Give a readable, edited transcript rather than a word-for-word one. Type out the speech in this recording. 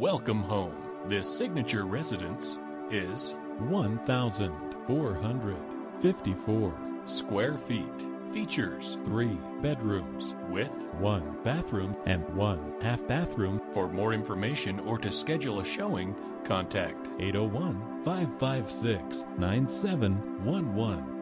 Welcome home. This signature residence is 1,454 square feet. Features 3 bedrooms with 1 bathroom and 1 half bathroom. For more information or to schedule a showing, contact 801-556-9711.